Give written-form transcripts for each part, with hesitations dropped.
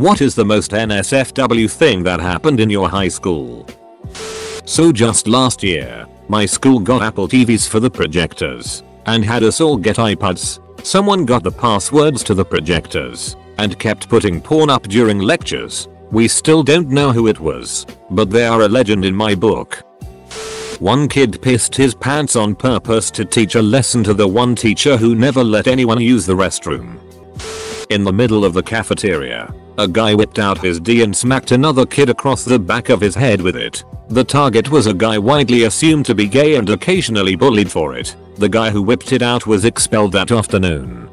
What is the most NSFW thing that happened in your high school? So just last year, my school got Apple TVs for the projectors and had us all get iPads. Someone got the passwords to the projectors and kept putting porn up during lectures. We still don't know who it was, but they are a legend in my book. One kid pissed his pants on purpose to teach a lesson to the one teacher who never let anyone use the restroom. In the middle of the cafeteria, a guy whipped out his D and smacked another kid across the back of his head with it. The target was a guy widely assumed to be gay and occasionally bullied for it. The guy who whipped it out was expelled that afternoon.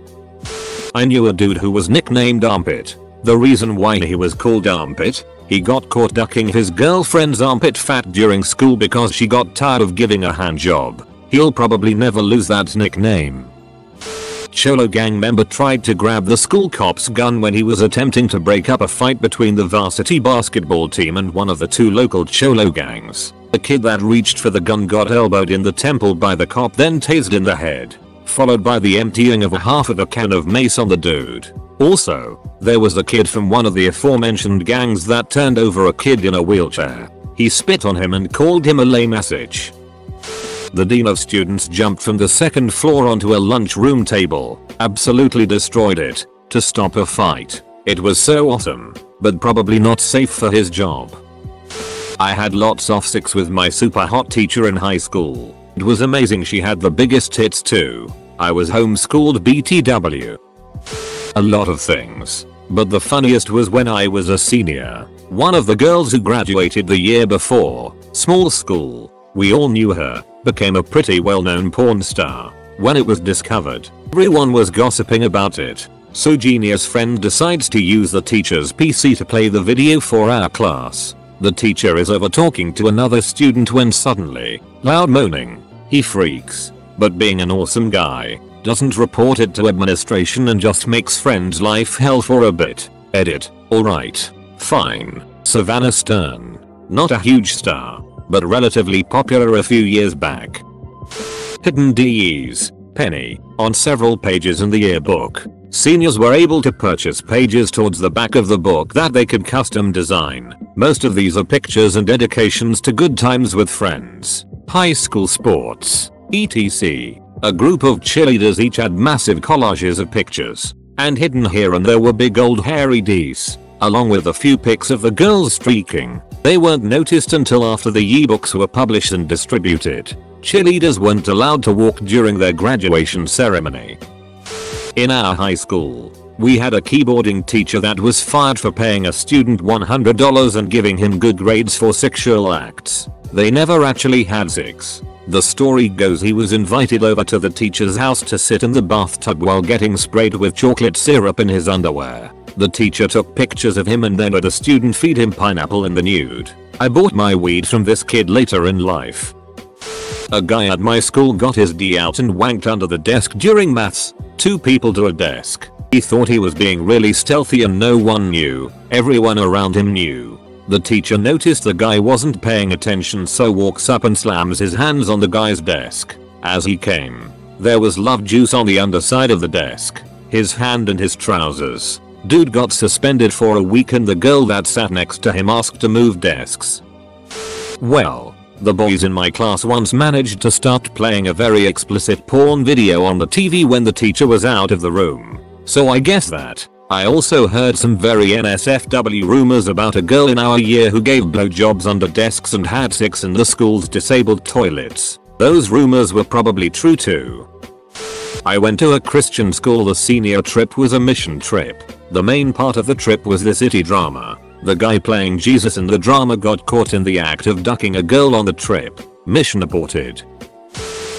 I knew a dude who was nicknamed Armpit. The reason why he was called Armpit? He got caught ducking his girlfriend's armpit fat during school because she got tired of giving a handjob. He'll probably never lose that nickname. Cholo gang member tried to grab the school cop's gun when he was attempting to break up a fight between the varsity basketball team and one of the two local cholo gangs. The kid that reached for the gun got elbowed in the temple by the cop, then tased in the head, followed by the emptying of a half of a can of mace on the dude. Also, there was a kid from one of the aforementioned gangs that turned over a kid in a wheelchair. He spit on him and called him a lame assage. The dean of students jumped from the second floor onto a lunchroom table, absolutely destroyed it, to stop a fight. It was so awesome, but probably not safe for his job. I had lots of sex with my super hot teacher in high school. It was amazing, she had the biggest tits too. I was homeschooled BTW. A lot of things, but the funniest was when I was a senior. One of the girls who graduated the year before, small school, we all knew her, became a pretty well-known porn star. When it was discovered, everyone was gossiping about it. So genius friend decides to use the teacher's PC to play the video for our class. The teacher is over talking to another student when suddenly, loud moaning. He freaks, but being an awesome guy, doesn't report it to administration and just makes friend's life hell for a bit. Edit. Alright. Fine. Savannah Stern. Not a huge star, but relatively popular a few years back. Hidden DEs. Penny. On several pages in the yearbook. Seniors were able to purchase pages towards the back of the book that they could custom design. Most of these are pictures and dedications to good times with friends, high school sports, etc. A group of cheerleaders each had massive collages of pictures, and hidden here and there were big old hairy Ds, along with a few pics of the girls streaking. They weren't noticed until after the yearbooks were published and distributed. Cheerleaders weren't allowed to walk during their graduation ceremony. In our high school, we had a keyboarding teacher that was fired for paying a student $100 and giving him good grades for sexual acts. They never actually had sex. The story goes he was invited over to the teacher's house to sit in the bathtub while getting sprayed with chocolate syrup in his underwear. The teacher took pictures of him and then had a student feed him pineapple in the nude. I bought my weed from this kid later in life. A guy at my school got his D out and wanked under the desk during maths. Two people to a desk. He thought he was being really stealthy and no one knew. Everyone around him knew. The teacher noticed the guy wasn't paying attention, so walks up and slams his hands on the guy's desk. As he came, there was love juice on the underside of the desk, his hand and his trousers. Dude got suspended for a week and the girl that sat next to him asked to move desks. Well, the boys in my class once managed to start playing a very explicit porn video on the TV when the teacher was out of the room. So I guess that. I also heard some very NSFW rumors about a girl in our year who gave blowjobs under desks and had sex in the school's disabled toilets. Those rumors were probably true too. I went to a Christian school. The senior trip was a mission trip. The main part of the trip was the city drama. The guy playing Jesus in the drama got caught in the act of ducking a girl on the trip. Mission aborted.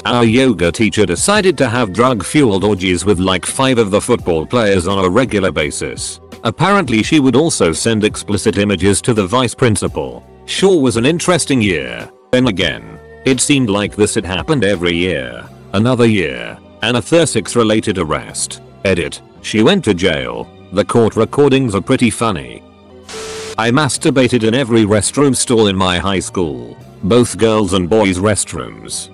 Our yoga teacher decided to have drug-fueled orgies with like 5 of the football players on a regular basis. Apparently she would also send explicit images to the vice principal. Sure was an interesting year. Then again, it seemed like this had happened every year. Another year, an anesthetics-related arrest. Edit. She went to jail. The court recordings are pretty funny. I masturbated in every restroom stall in my high school. Both girls' and boys' restrooms.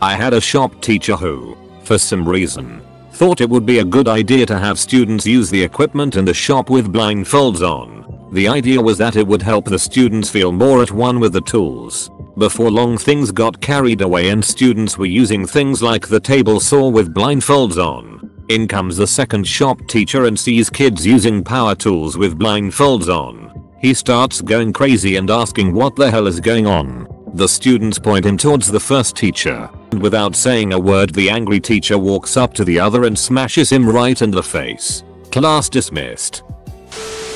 I had a shop teacher who, for some reason, thought it would be a good idea to have students use the equipment in the shop with blindfolds on. The idea was that it would help the students feel more at one with the tools. Before long, things got carried away and students were using things like the table saw with blindfolds on. In comes the second shop teacher and sees kids using power tools with blindfolds on. He starts going crazy and asking what the hell is going on. The students point him towards the first teacher, and without saying a word the angry teacher walks up to the other and smashes him right in the face. Class dismissed.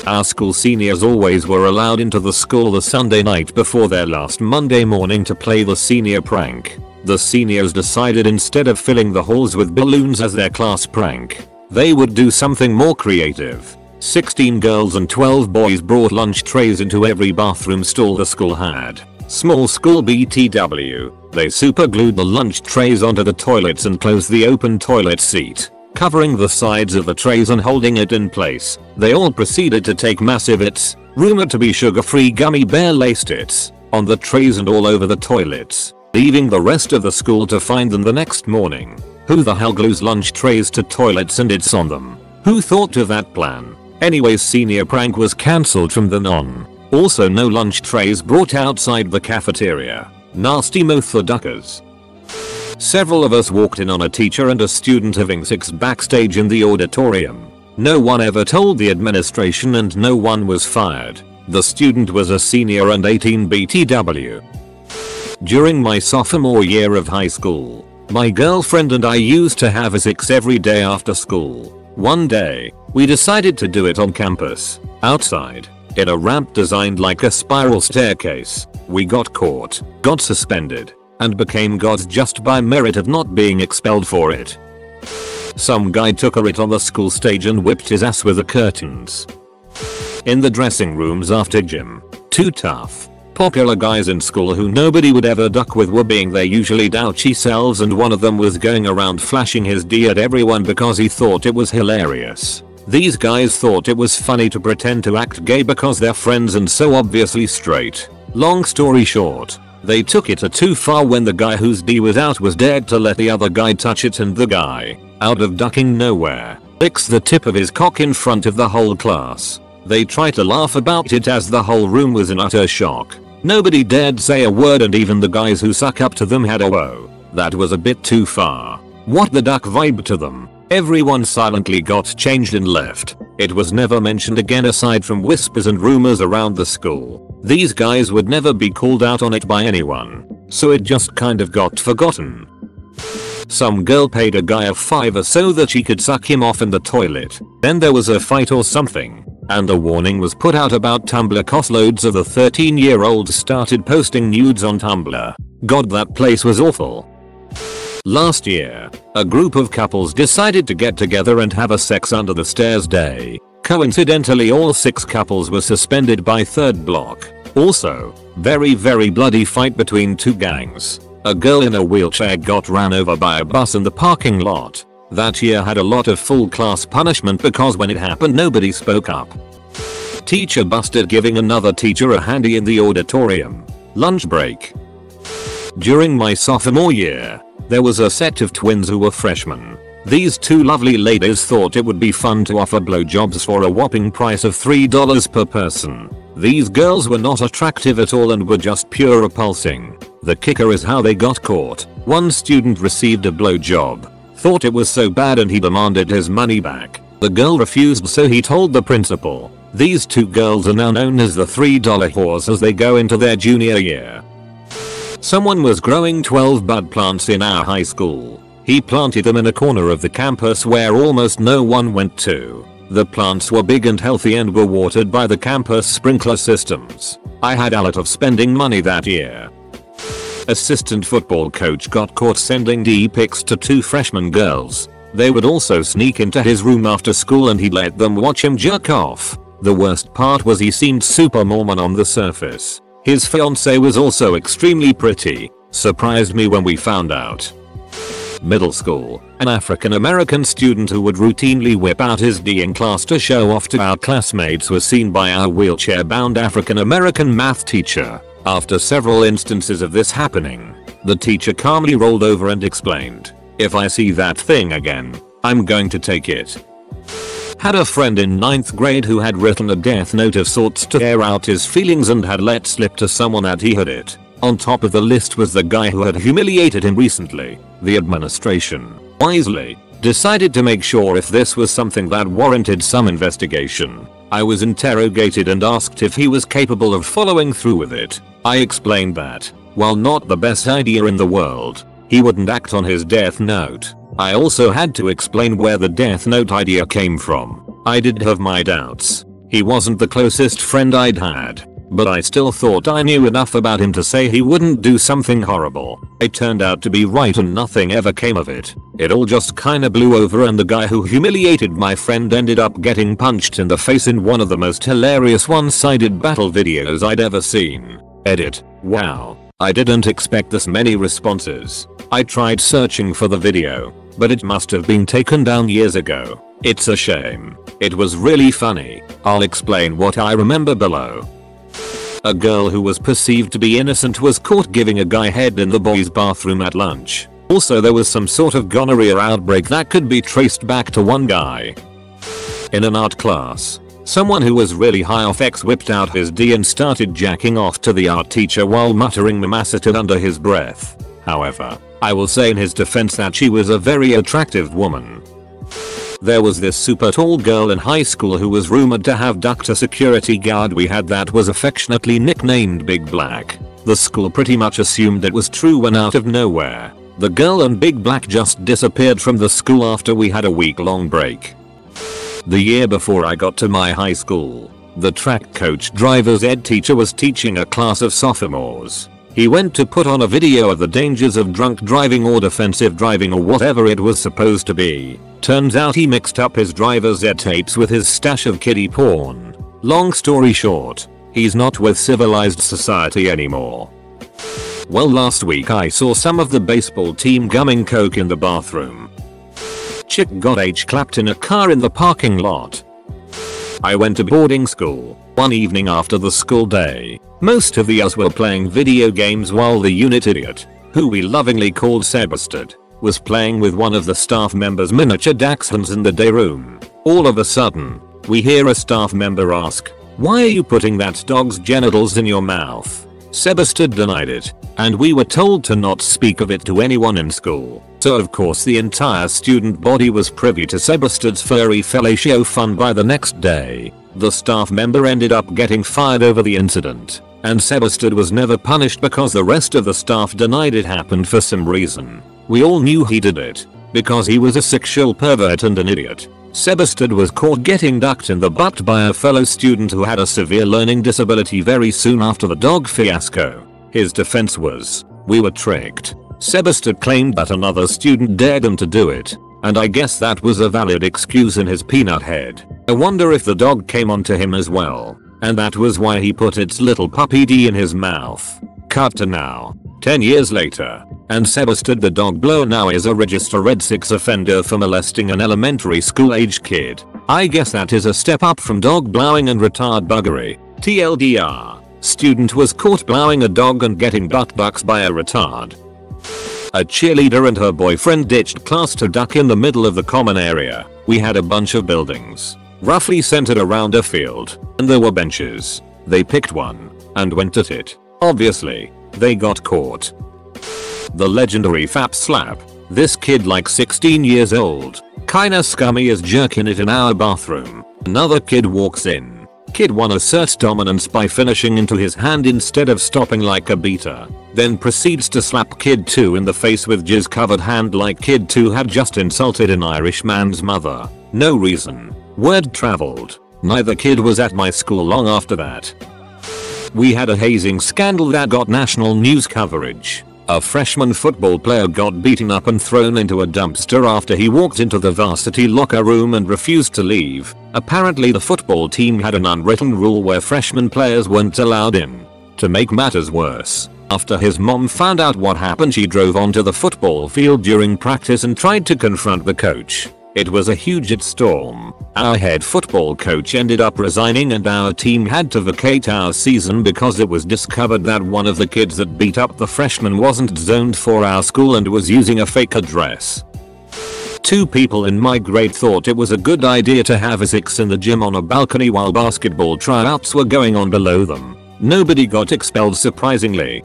Our school seniors always were allowed into the school the Sunday night before their last Monday morning to play the senior prank. The seniors decided instead of filling the halls with balloons as their class prank, they would do something more creative. 16 girls and 12 boys brought lunch trays into every bathroom stall the school had. Small school BTW, they super glued the lunch trays onto the toilets and closed the open toilet seat, covering the sides of the trays and holding it in place. They all proceeded to take massive hits, rumored to be sugar-free gummy bear-laced hits, on the trays and all over the toilets, leaving the rest of the school to find them the next morning. Who the hell glues lunch trays to toilets and hits on them? Who thought of that plan? Anyways, senior prank was cancelled from then on. Also, no lunch trays brought outside the cafeteria. Nasty mouth for duckers. Several of us walked in on a teacher and a student having sex backstage in the auditorium. No one ever told the administration and no one was fired. The student was a senior and 18 BTW. During my sophomore year of high school, my girlfriend and I used to have a sex every day after school. One day, we decided to do it on campus, outside, in a ramp designed like a spiral staircase. We got caught, got suspended, and became gods just by merit of not being expelled for it. Some guy took a writ on the school stage and whipped his ass with the curtains. In the dressing rooms after gym, two tough, popular guys in school who nobody would ever duck with were being their usually douchy selves, and one of them was going around flashing his D at everyone because he thought it was hilarious. These guys thought it was funny to pretend to act gay because they're friends and so obviously straight. Long story short, they took it too far when the guy whose D was out was dared to let the other guy touch it, and the guy, out of ducking nowhere, licks the tip of his cock in front of the whole class. They tried to laugh about it as the whole room was in utter shock. Nobody dared say a word, and even the guys who suck up to them had a whoa, that was a bit too far. What the duck vibe to them. Everyone silently got changed and left. It was never mentioned again aside from whispers and rumors around the school. These guys would never be called out on it by anyone, so it just kind of got forgotten. Some girl paid a guy a $5 so that she could suck him off in the toilet. Then there was a fight or something, and a warning was put out about Tumblr cause loads of the 13-year-olds started posting nudes on Tumblr. God, that place was awful. Last year, a group of couples decided to get together and have a sex under the stairs day. Coincidentally, all 6 couples were suspended by third block. Also, very bloody fight between 2 gangs. A girl in a wheelchair got ran over by a bus in the parking lot. That year had a lot of full class punishment because when it happened nobody spoke up. Teacher busted giving another teacher a handy in the auditorium. Lunch break. During my sophomore year, there was a set of twins who were freshmen. These two lovely ladies thought it would be fun to offer blowjobs for a whopping price of $3 per person. These girls were not attractive at all and were just pure repulsing. The kicker is how they got caught. One student received a blowjob, thought it was so bad, and he demanded his money back. The girl refused, so he told the principal. These two girls are now known as the $3 whores as they go into their junior year. Someone was growing 12 bud plants in our high school. He planted them in a corner of the campus where almost no one went to. The plants were big and healthy and were watered by the campus sprinkler systems. I had a lot of spending money that year. Assistant football coach got caught sending D pics to 2 freshman girls. They would also sneak into his room after school and he'd let them watch him jerk off. The worst part was he seemed super Mormon on the surface. His fiancée was also extremely pretty. Surprised me when we found out. Middle school, an African American student who would routinely whip out his D in class to show off to our classmates was seen by our wheelchair-bound African American math teacher. After several instances of this happening, the teacher calmly rolled over and explained, "If I see that thing again, I'm going to take it. Had a friend in 9th grade who had written a death note of sorts to air out his feelings and had let slip to someone that he had it. On top of the list was the guy who had humiliated him recently. The administration, wisely, decided to make sure if this was something that warranted some investigation. I was interrogated and asked if he was capable of following through with it. I explained that, while not the best idea in the world, he wouldn't act on his death note. I also had to explain where the death note idea came from. I did have my doubts. He wasn't the closest friend I'd had, but I still thought I knew enough about him to say he wouldn't do something horrible. It turned out to be right and nothing ever came of it. It all just kinda blew over and the guy who humiliated my friend ended up getting punched in the face in one of the most hilarious one-sided battle videos I'd ever seen. Edit. Wow. I didn't expect this many responses. I tried searching for the video, but it must have been taken down years ago. It's a shame. It was really funny. I'll explain what I remember below. A girl who was perceived to be innocent was caught giving a guy head in the boys' bathroom at lunch. Also, there was some sort of gonorrhea outbreak that could be traced back to one guy. In an art class, someone who was really high off X whipped out his D and started jacking off to the art teacher while muttering mamacita under his breath. However, I will say in his defense that she was a very attractive woman. There was this super tall girl in high school who was rumored to have ducked a security guard we had that was affectionately nicknamed Big Black. The school pretty much assumed it was true when out of nowhere, the girl and Big Black just disappeared from the school after we had a week-long break. The year before I got to my high school, the track coach driver's ed teacher was teaching a class of sophomores. He went to put on a video of the dangers of drunk driving or defensive driving or whatever it was supposed to be. Turns out he mixed up his driver's ed tapes with his stash of kiddie porn. Long story short, he's not with civilized society anymore. Well, last week I saw some of the baseball team gumming coke in the bathroom. Chick got H-clapped in a car in the parking lot. I went to boarding school. One evening after the school day, most of us were playing video games while the unit idiot, who we lovingly called Sebastard, was playing with one of the staff members' miniature dachshunds in the day room. All of a sudden, we hear a staff member ask, "Why are you putting that dog's genitals in your mouth?" Sebastard denied it, and we were told to not speak of it to anyone in school. So of course the entire student body was privy to Sebastard's furry fellatio fun by the next day. The staff member ended up getting fired over the incident, and Sebastard was never punished because the rest of the staff denied it happened for some reason. We all knew he did it, because he was a sexual pervert and an idiot. Sebastard was caught getting ducked in the butt by a fellow student who had a severe learning disability very soon after the dog fiasco. His defense was, "We were tricked." Sebastard claimed that another student dared him to do it, and I guess that was a valid excuse in his peanut head. I wonder if the dog came onto him as well, and that was why he put its little puppy D in his mouth. Cut to now, 10 years later, and Sebastard the dog blower now is a registered sex offender for molesting an elementary school age kid. I guess that is a step up from dog blowing and retard buggery. TLDR, student was caught blowing a dog and getting butt bucks by a retard. A cheerleader and her boyfriend ditched class to duck in the middle of the common area. We had a bunch of buildings, roughly centered around a field, and there were benches. They picked one, and went at it. Obviously, they got caught. The legendary Fap Slap. This kid, like 16 years old, kinda scummy, is jerking it in our bathroom. Another kid walks in. Kid 1 asserts dominance by finishing into his hand instead of stopping like a beater, then proceeds to slap kid 2 in the face with jizz covered hand like kid 2 had just insulted an Irish man's mother. No reason. Word traveled. Neither kid was at my school long after that. We had a hazing scandal that got national news coverage. A freshman football player got beaten up and thrown into a dumpster after he walked into the varsity locker room and refused to leave. Apparently the football team had an unwritten rule where freshman players weren't allowed in. To make matters worse, after his mom found out what happened, she drove onto the football field during practice and tried to confront the coach. It was a huge shitstorm. Our head football coach ended up resigning and our team had to vacate our season because it was discovered that one of the kids that beat up the freshman wasn't zoned for our school and was using a fake address. Two people in my grade thought it was a good idea to have a six in the gym on a balcony while basketball tryouts were going on below them. Nobody got expelled, surprisingly.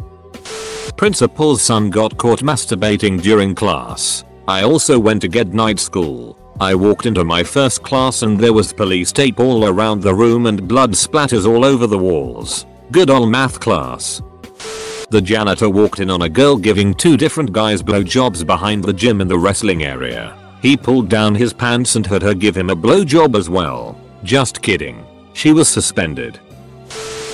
Principal's son got caught masturbating during class. I also went to get night school. I walked into my first class and there was police tape all around the room and blood splatters all over the walls. Good ol' math class. The janitor walked in on a girl giving two different guys blowjobs behind the gym in the wrestling area. He pulled down his pants and had her give him a blowjob as well. Just kidding. She was suspended.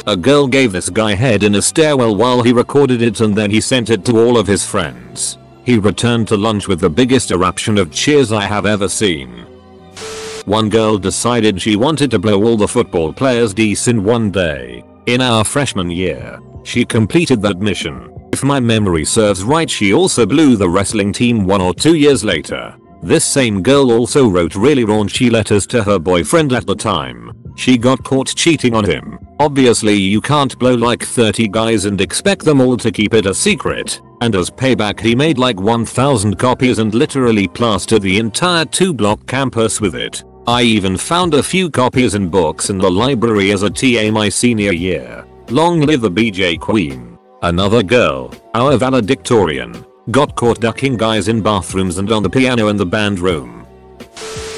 A girl gave this guy head in a stairwell while he recorded it and then he sent it to all of his friends. He returned to lunch with the biggest eruption of cheers I have ever seen. One girl decided she wanted to blow all the football players' d's in one day. In our freshman year, she completed that mission. If my memory serves right, she also blew the wrestling team 1 or 2 years later. This same girl also wrote really raunchy letters to her boyfriend at the time. She got caught cheating on him. Obviously you can't blow like 30 guys and expect them all to keep it a secret, and as payback he made like 1,000 copies and literally plastered the entire 2-block campus with it. I even found a few copies and books in the library as a TA my senior year. Long live the BJ Queen. Another girl, our valedictorian, got caught ducking guys in bathrooms and on the piano in the band room.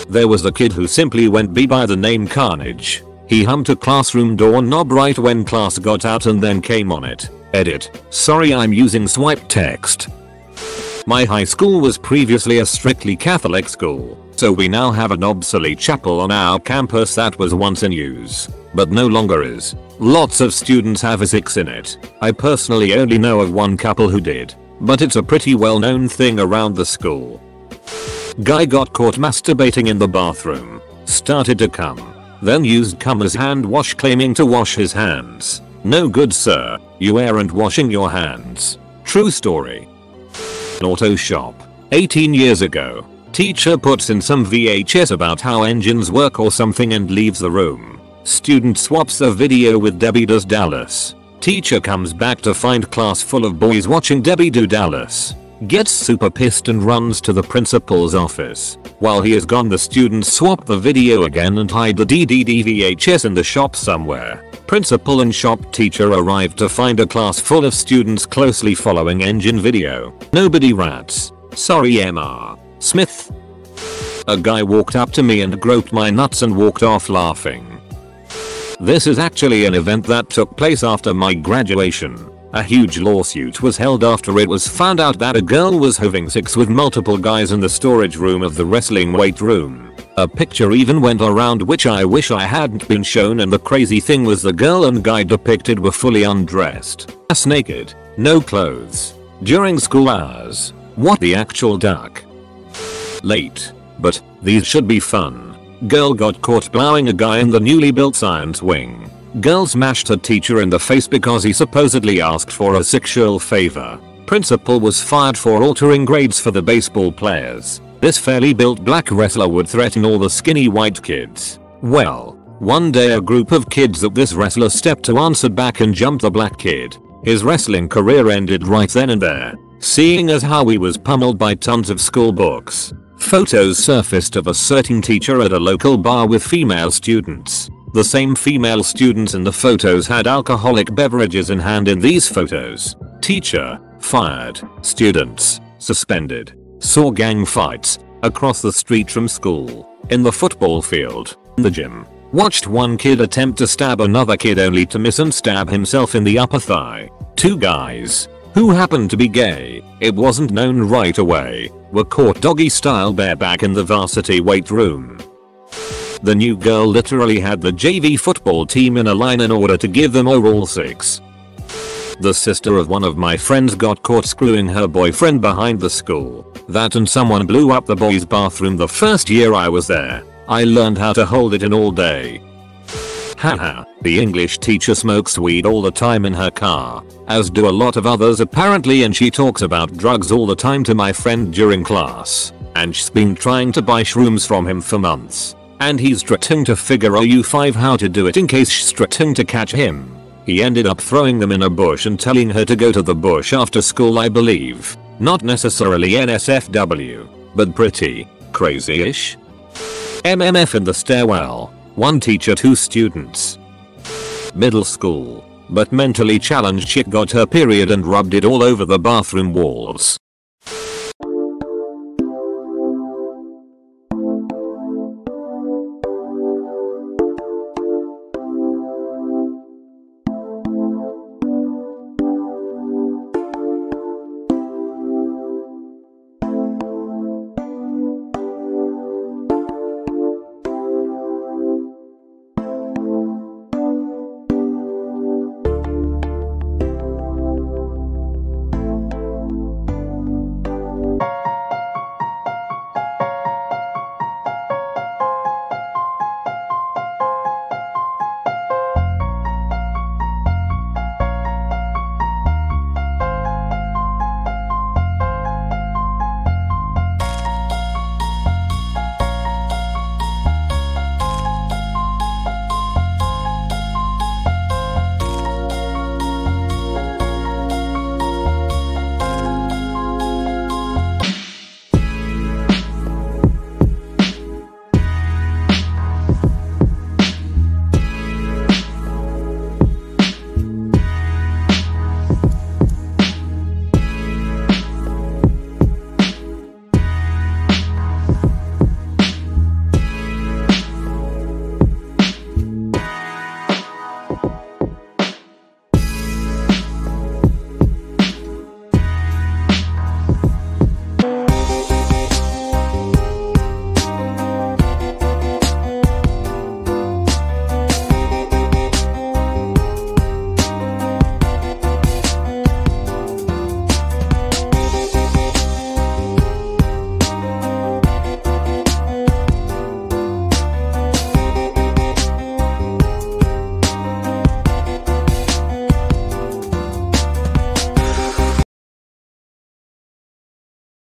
There was a kid who simply went B by the name Carnage. He humped a classroom doorknob right when class got out and then came on it. Edit. Sorry, I'm using swipe text. My high school was previously a strictly Catholic school, so we now have an obsolete chapel on our campus that was once in use, but no longer is. Lots of students have a six in it. I personally only know of one couple who did, but it's a pretty well known thing around the school. Guy got caught masturbating in the bathroom, started to cum, then used cum as hand wash claiming to wash his hands. No good sir, you aren't washing your hands. True story. Auto shop. 18 years ago, teacher puts in some VHS about how engines work or something and leaves the room. Student swaps the video with Debbie Does Dallas. Teacher comes back to find class full of boys watching Debbie Do Dallas. Gets super pissed and runs to the principal's office. While he is gone, the students swap the video again and hide the VHS in the shop somewhere. Principal and shop teacher arrive to find a class full of students closely following engine video. Nobody rats. Sorry Mr. Smith. A guy walked up to me and groped my nuts and walked off laughing. This is actually an event that took place after my graduation. A huge lawsuit was held after it was found out that a girl was having sex with multiple guys in the storage room of the wrestling weight room. A picture even went around which I wish I hadn't been shown, and the crazy thing was the girl and guy depicted were fully undressed, ass naked, no clothes, during school hours. What the actual duck? Late, but these should be fun. Girl got caught blowing a guy in the newly built science wing. Girl smashed her teacher in the face because he supposedly asked for a sexual favor. Principal was fired for altering grades for the baseball players. This fairly built black wrestler would threaten all the skinny white kids. Well, one day a group of kids that this wrestler stepped to answered back and jumped the black kid. His wrestling career ended right then and there, seeing as how he was pummeled by tons of school books. Photos surfaced of a certain teacher at a local bar with female students. The same female students in the photos had alcoholic beverages in hand in these photos. Teacher fired. Students suspended. Saw gang fights across the street from school, in the football field, in the gym. Watched one kid attempt to stab another kid only to miss and stab himself in the upper thigh. Two guys, who happened to be gay, it wasn't known right away, were caught doggy style bareback in the varsity weight room. The new girl literally had the JV football team in a line in order to give them oral sex. The sister of one of my friends got caught screwing her boyfriend behind the school. That and someone blew up the boys' bathroom the first year I was there. I learned how to hold it in all day. Haha, the English teacher smokes weed all the time in her car, as do a lot of others apparently, and she talks about drugs all the time to my friend during class, and she's been trying to buy shrooms from him for months. And he's trying to figure out how to do it in case she's trying to catch him. He ended up throwing them in a bush and telling her to go to the bush after school, I believe. Not necessarily NSFW, but pretty. Crazy-ish? MMF in the stairwell. 1 teacher, 2 students. Middle school. But mentally challenged chick got her period and rubbed it all over the bathroom walls.